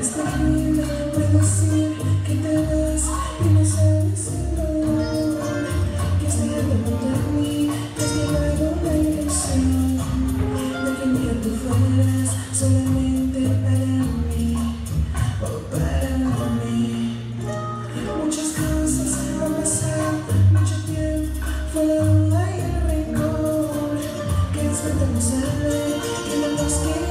Follow my inner goal. Can't spend the most of it in the basket.